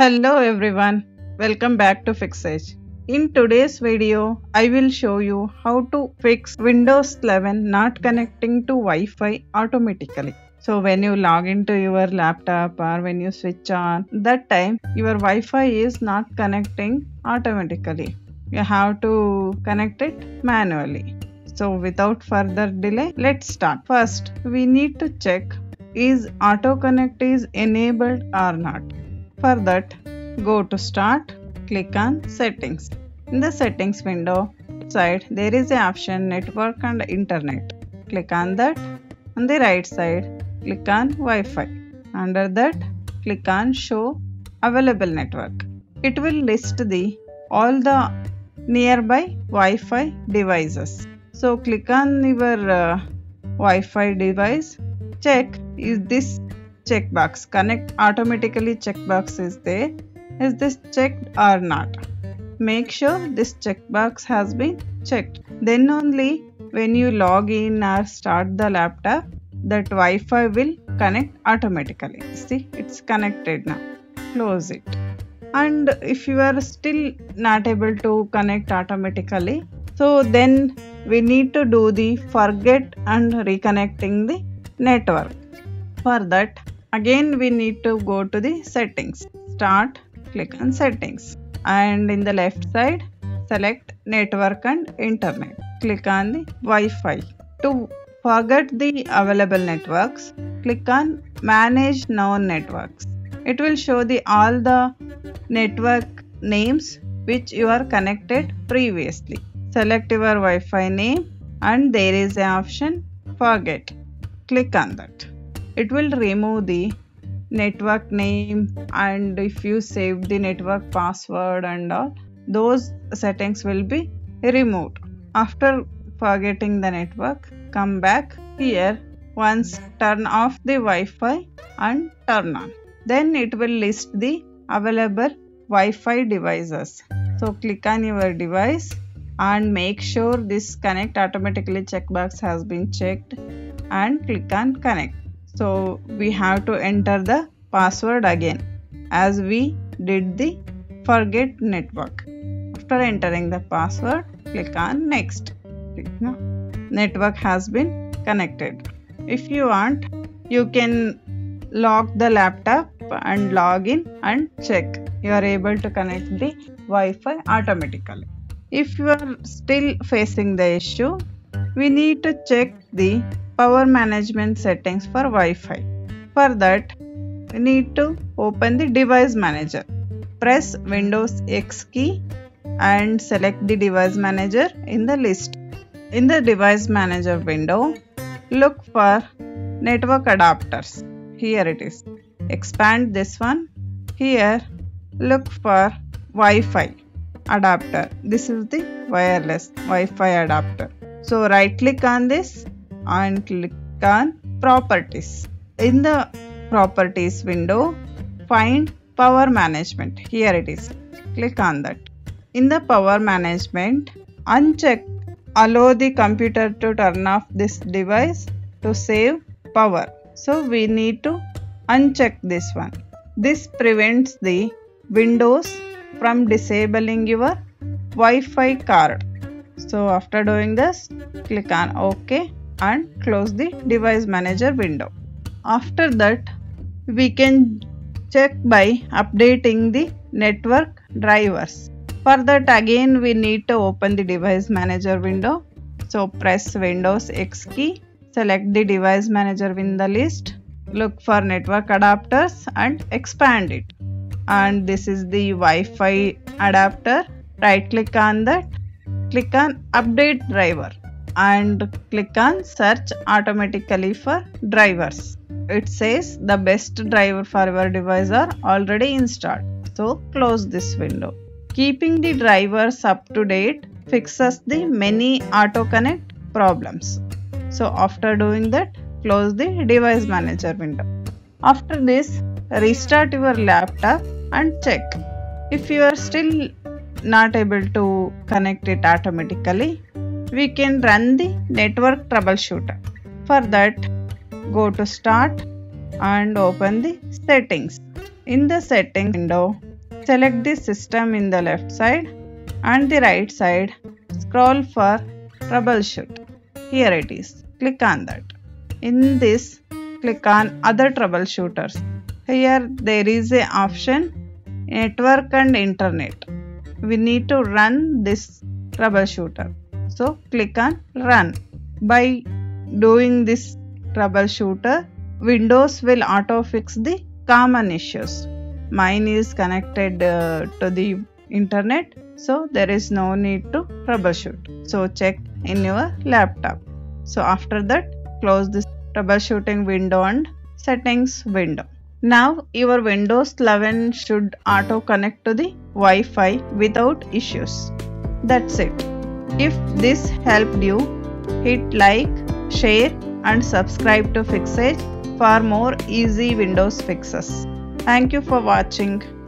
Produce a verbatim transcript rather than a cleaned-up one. Hello everyone, welcome back to FIXsage. In today's video, I will show you how to fix Windows eleven not connecting to Wi-Fi automatically. So when you log into your laptop or when you switch on, that time your Wi-Fi is not connecting automatically. You have to connect it manually. So without further delay, let's start. First, we need to check is auto connect is enabled or not. For that, go to Start. Click on Settings. In the Settings window side, there is an option Network and Internet. Click on that. On the right side, click on Wi-Fi. Under that, click on Show Available Network. It will list the all the nearby Wi-Fi devices. So click on your uh, Wi-Fi device. Check is this checkbox Connect Automatically checkbox is there. Is this checked or not? Make sure this checkbox has been checked. Then only when you log in or start the laptop, that Wi-Fi will connect automatically. See, it's connected now. Close it. And if you are still not able to connect automatically, so then we need to do the forget and reconnecting the network. For that, again we need to go to the Settings. Start. Click on Settings, and in the left side select Network and Internet. Click on the Wi-Fi. To forget the available networks, click on Manage Known Networks. It will show the all the network names which you are connected previously. Select your Wi-Fi name, and there is an option Forget. Click on that. It will remove the network name, and if you save the network password and all, those settings will be removed. After forgetting the network, come back here once, turn off the Wi-Fi and turn on. Then it will list the available Wi-Fi devices. So click on your device and make sure this Connect Automatically checkbox has been checked, and click on Connect. So we have to enter the password again as we did the forget network. After entering the password, click on Next. Network has been connected. If you want, you can lock the laptop and log in and check you are able to connect the Wi-Fi automatically. If you are still facing the issue, we need to check the Power Management settings for Wi-Fi. For that, we need to open the Device Manager. Press Windows X key and select the Device Manager in the list. In the Device Manager window, look for Network Adapters. Here it is. Expand this one. Here, look for Wi-Fi adapter. This is the wireless Wi-Fi adapter. So right click on this and click on Properties. In the Properties window, find Power Management. Here it is. Click on that. In the Power Management, uncheck Allow the computer to turn off this device to save power. So we need to uncheck this one. This prevents the Windows from disabling your Wi-Fi card. So after doing this, click on OK and close the Device Manager window. After that, we can check by updating the network drivers. For that, again we need to open the Device Manager window. So press Windows X key, select the Device Manager in the list, look for Network Adapters and expand it. And this is the Wi-Fi adapter. Right click on that, click on Update Driver, and click on Search Automatically for Drivers. It says the best driver for your device are already installed. So close this window. Keeping the drivers up to date fixes the many auto connect problems. So after doing that, close the Device Manager window. After this, restart your laptop and check. If you are still not able to connect it automatically, we can run the network troubleshooter. For that, go to Start and open the Settings. In the settings window, select the system in the left side and the right side. Scroll for troubleshoot. Here it is. Click on that. In this, click on other troubleshooters. Here there is an option network and internet. We need to run this troubleshooter. So click on run. By doing this troubleshooter, Windows will auto fix the common issues. Mine is connected uh, to the internet, so there is no need to troubleshoot. So check in your laptop. So after that, close this troubleshooting window and settings window. Now your Windows eleven should auto connect to the Wi-Fi without issues. That's it. If this helped you, hit like, share and subscribe to FIXsage for more easy Windows fixes. Thank you for watching.